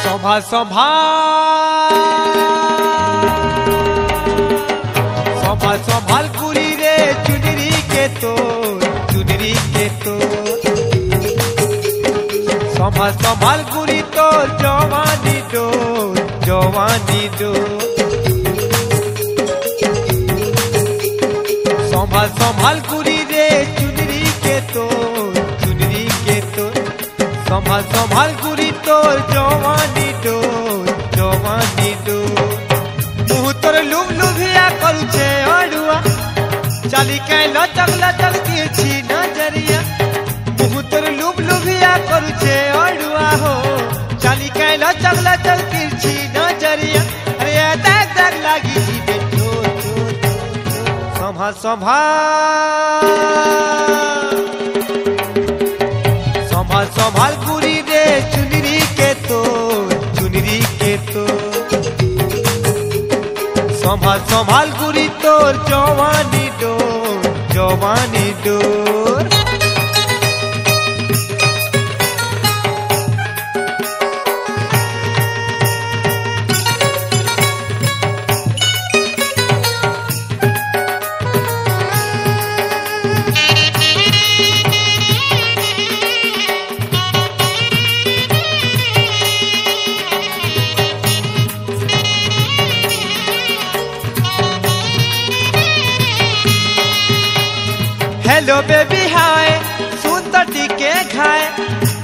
सभा संभाल कुली रे चुनरी के तो सभा संभाल कुली तो जवानी दो सभा संभाल कुली रे चुनरी के तो सभा संभाल कुली तो जवानी चाली के लटक दिए नजरिया बहुत लुभ लुभिया करूचे अड़ुआ हो चाली के लटक दिए नजरिया अरे दाग दाग लागी जीवे संभाल संभाल पूरी दे चुनरी के तो संभाल संभाल पूरी तोर जवानी जवानी डोर हेलो बेबी हाय सुन तो टीके खाए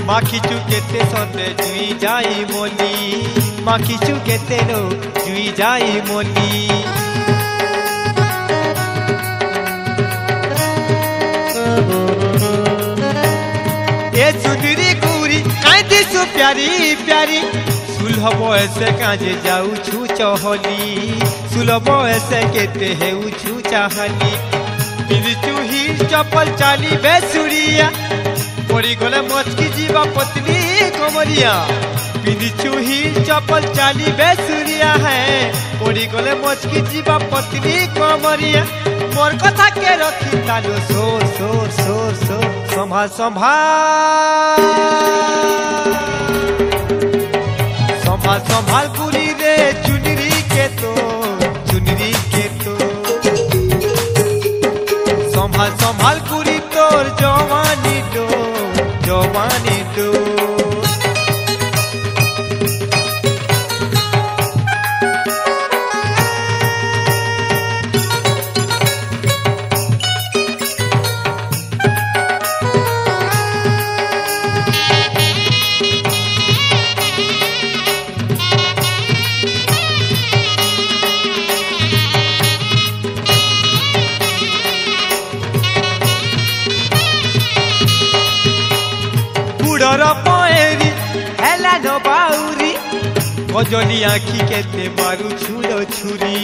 माखी चुके ते सोने जुई जाई मोली माखी चुके ते नो जुई जाई मोली ए सुधरी कुरी कांदी सु प्यारी प्यारी सुलभो ऐसे काजे जाऊ छू चहली सुलभो ऐसे केते हेऊ छू चाहली चपल चाली बेसुरिया पड़ी गले मचकी जीवा पत्नी कमरिया पिंधु हिल चपल चाली बेसुरिया है पड़ी गले मचकी जीवा पत्नी कमरिया मोर कथा के रखी तालो सोर सोर सोर सोर संभाल संभाल संभाल पूरी रे चुनरी के तो चुनरी के तो संभाल पूरी तोर जवानी दो जवानी दो गजनी आँखी कहते मारू छूलो छुरी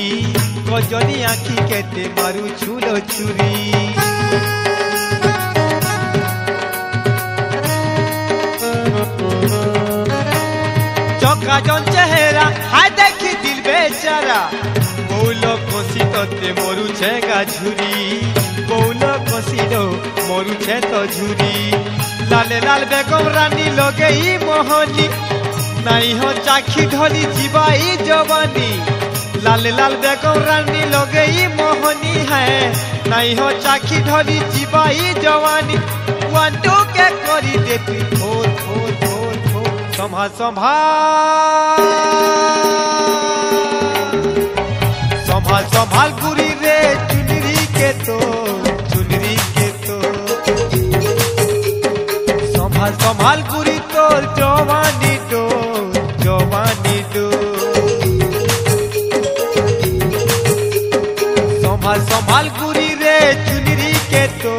गजनी आँखी कहते मारू छूलो छुरी चौका जन चेहरा हाय देखी दिल बेचारा बौलो कसी ते मरू छे गा झुरी बौलो कसी रो मरू छे तो झुरी लाले लाल बेगम रानी लगई मोहनी नहीं हो चाखी ढोली जीवाई जवानी लाल लाल बेगम रानी लगई मोहनी है नहीं हो चाखी ढोली जीवाई जवानी वांटो के करी देती थोर थोर थोर थोर संभाल संभाल संभाल पूरी रे चुनरी के तो संभाल संभाल पूरी तोर जवानी तो जवानी दो संभाल संभाल पूरी रे चुनरी के तो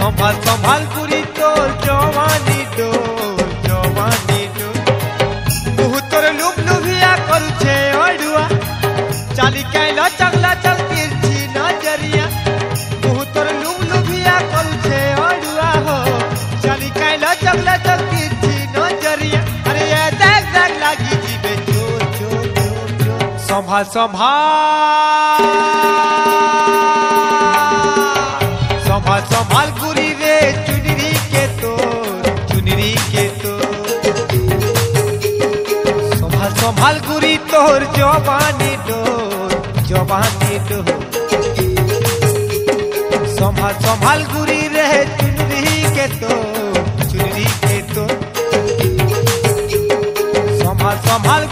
संभाल पूरी तो जवानी दो बहुत लुभ लुभिया करूचे अड़ुआ चाली के लचक लचक तिरछी नजरिया बहुत संभाल संभाल संभाल संभाल गुरी रे चुनरी के तोर चुनरी के तोर संभाल संभाल गुरी तोर जवानी डोर संभाल संभाल गुरी रे चुनरी के तोर चुनरी के तोर संभाल संभाल